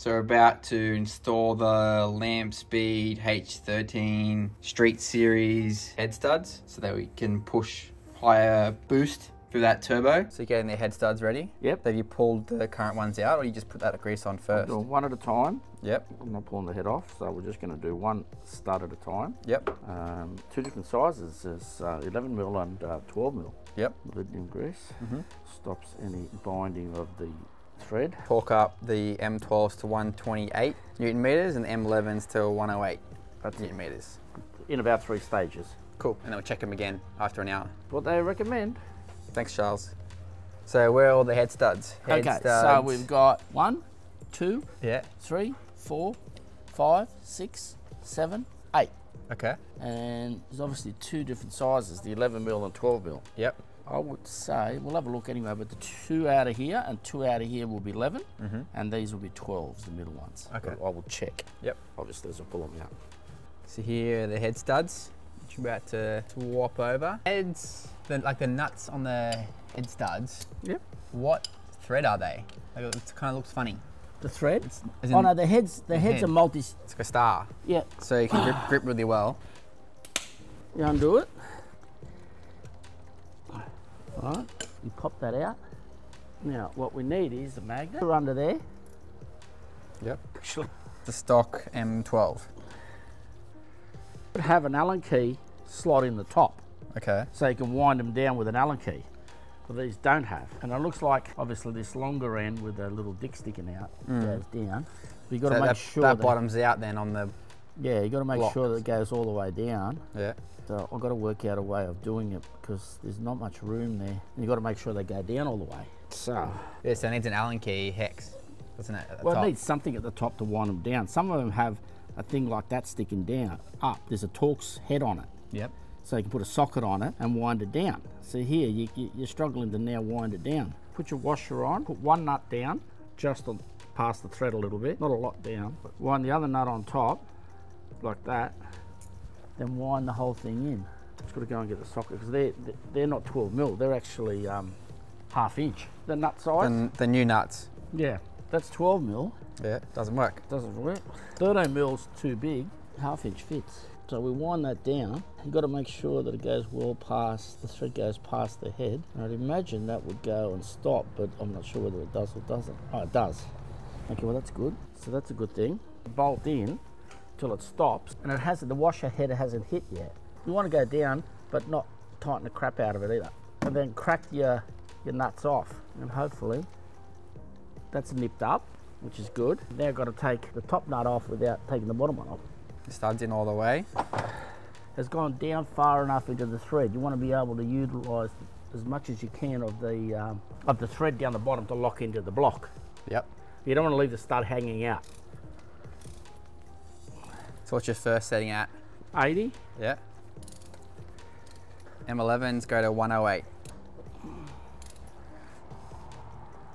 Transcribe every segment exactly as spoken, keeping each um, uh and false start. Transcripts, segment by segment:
So we're about to install the Lamspeed H thirteen Street Series head studs so that we can push higher boost through that turbo. So you're getting the head studs ready? Yep. Have you pulled the current ones out, or you just put that grease on first? I'll do one at a time. Yep. I'm not pulling the head off, so we're just going to do one stud at a time. Yep. Um, two different sizes, is uh, eleven mil and uh, twelve mil. Yep. Molybdenum grease. Mm-hmm. Stops any binding of the thread. Torque up the M twelves to one twenty-eight newton meters and the M elevens to one oh eight That's newton meters. In about three stages. Cool. And then we'll check them again after an hour. What they recommend. Thanks, Charles. So where are all the head studs? Head okay, studs. So we've got one, two, yeah. three, four, five, six, seven, eight. Okay. And there's obviously two different sizes, the eleven mil and twelve mil. Yep. I would say, we'll have a look anyway, but the two out of here and two out of here will be eleven, mm-hmm. and these will be twelves, the middle ones. Okay. But I will check. Yep. Obviously, as I pull them out. So here are the head studs. You're about to swap over. Heads, the, like the nuts on the head studs. Yep. What thread are they? Like it kind of looks funny. The thread? It's, oh no, the heads, the heads head. are multi. It's like a star. Yeah. So you can grip, grip really well. You undo it. All right, you pop that out. Now, what we need is a magnet. We're under there. Yep. The stock M twelve. Have an Allen key slot in the top. Okay. So you can wind them down with an Allen key. But these don't have. And it looks like, obviously, this longer end with a little dick sticking out mm. goes down. But you got to so make that, sure that, that bottoms that, out then on the Yeah, you got to make block. sure that it goes all the way down. Yeah. So I've got to work out a way of doing it because there's not much room there. And you got to make sure they go down all the way. So. Yeah, so it needs an Allen key hex, doesn't it? Well, top. it needs something at the top to wind them down. Some of them have a thing like that sticking down, up. There's a Torx head on it. Yep. So you can put a socket on it and wind it down. So here, you, you, you're struggling to now wind it down. Put your washer on, put one nut down, just on, past the thread a little bit, not a lot down, but wind the other nut on top, like that, then wind the whole thing in. Just gotta go and get the socket, because they're, they're not twelve mil, they're actually um, half inch. The nut size. The, the new nuts. Yeah, that's twelve mil. Yeah, doesn't work. Doesn't work. thirteen mil's too big, half inch fits. So we wind that down. You've got to make sure that it goes well past, the thread goes past the head. And I'd imagine that would go and stop, but I'm not sure whether it does or doesn't. Oh, it does. Okay, well that's good. So that's a good thing. Bolt in till it stops. And it hasn't, the washer header hasn't hit yet. You want to go down, but not tighten the crap out of it either. And then crack your, your nuts off. And hopefully that's nipped up, which is good. Now I've got to take the top nut off without taking the bottom one off. The stud's in all the way. It's gone down far enough into the thread. You want to be able to utilise as much as you can of the, um, of the thread down the bottom to lock into the block. Yep. You don't want to leave the stud hanging out. So what's your first setting at? eighty. Yeah. M elevens go to one oh eight.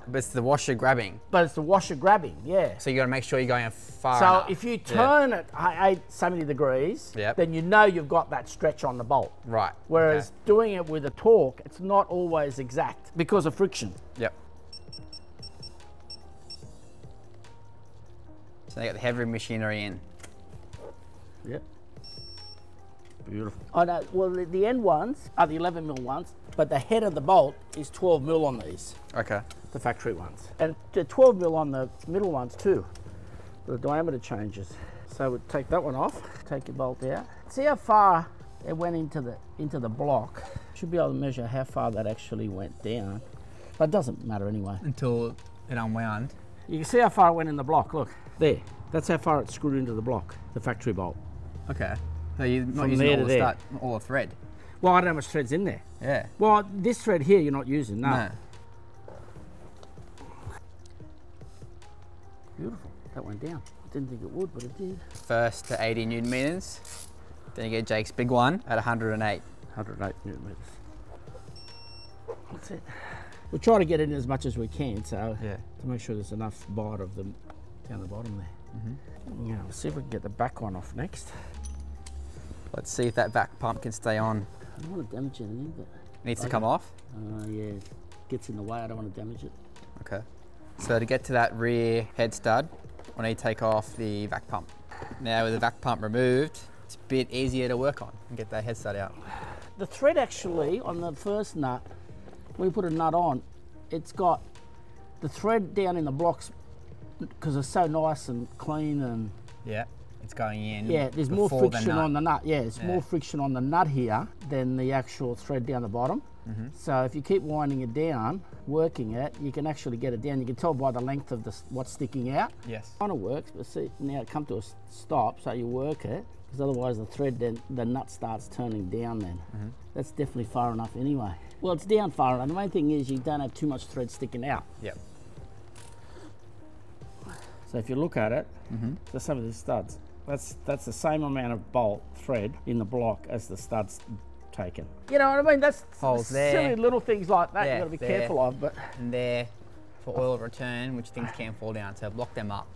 But it's the washer grabbing. But it's the washer grabbing, yeah. So you got to make sure you're going far So enough. If you turn yeah. it at seventy degrees, yep. then you know you've got that stretch on the bolt. Right. Whereas okay. doing it with a torque, it's not always exact because of friction. Yep. So they got the heavy machinery in. Yep. Beautiful. I know. Well, the end ones are the eleven mil ones, but the head of the bolt is twelve mil on these. Okay. The factory ones. And the twelve mil on the middle ones too. The diameter changes. So we'll take that one off, take your bolt out. See how far it went into the into the block. Should be able to measure how far that actually went down. But it doesn't matter anyway. Until it unwound. You can see how far it went in the block, look. There. That's how far it screwed into the block, the factory bolt. Okay. So you're not From using all the, start, all the thread? Well, I don't know how much thread's in there. Yeah. Well, this thread here you're not using, no. no. Beautiful. That went down. I didn't think it would, but it did. First to eighty newton meters. Then you get Jake's big one at one oh eight. one oh eight newton meters. That's it. We'll try to get in as much as we can, so yeah. to make sure there's enough bite of them down the bottom there. Mm-hmm. Yeah, let's see if we can get the back one off next. Let's see if that back pump can stay on. I don't want to damage anything, but... It needs okay. to come off? Uh, yeah, it gets in the way. I don't want to damage it. Okay. So to get to that rear head stud, when I take off the vac pump. Now with the vac pump removed, it's a bit easier to work on and get that head stud out. The thread actually on the first nut, we put a nut on, it's got the thread down in the blocks because it's so nice and clean and... Yeah, it's going in. Yeah, there's more friction the on the nut. Yeah, it's yeah. more friction on the nut here than the actual thread down the bottom. Mm-hmm. So if you keep winding it down, working it, you can actually get it down. You can tell by the length of the, what's sticking out. Yes. It kind of works, but see, now it comes to a stop, so you work it, because otherwise the thread, then the nut starts turning down then. Mm-hmm. That's definitely far enough anyway. Well, it's down far enough. The main thing is you don't have too much thread sticking out. Yep. So if you look at it, mm-hmm. so some of the studs, that's, that's the same amount of bolt thread in the block as the studs taken. You know what I mean? That's holes silly there. Little things like that there, you've got to be there. Careful of. But and there for oil return, which things can fall down, so block them up.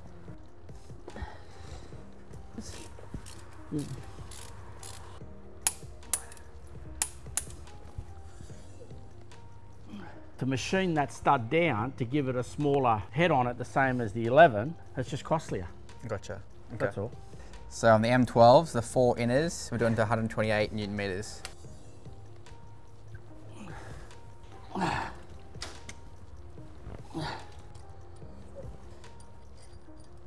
Mm. To machine that stud down to give it a smaller head on it, the same as the eleven, it's just costlier. Gotcha. Okay. That's all. So on the M twelves, the four inners, we're doing to one hundred twenty-eight newton meters. So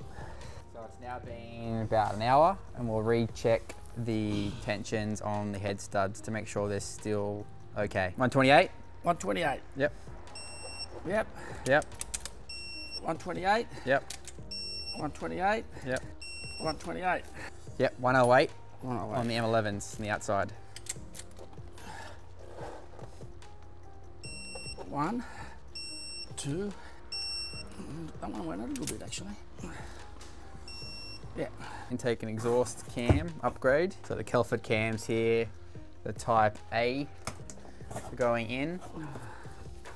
it's now been about an hour, and we'll recheck the tensions on the head studs to make sure they're still okay. one twenty-eight? one twenty-eight. Yep. Yep. Yep. one twenty-eight. Yep. one twenty-eight. Yep. one twenty-eight. Yep, one oh eight, one oh eight on the M elevens on the outside. One, two, that one went out a little bit actually. Yeah. Intake and exhaust cam upgrade. So the Kelford cams here, the type A going in,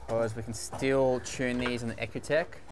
because we can still tune these on the Ecotec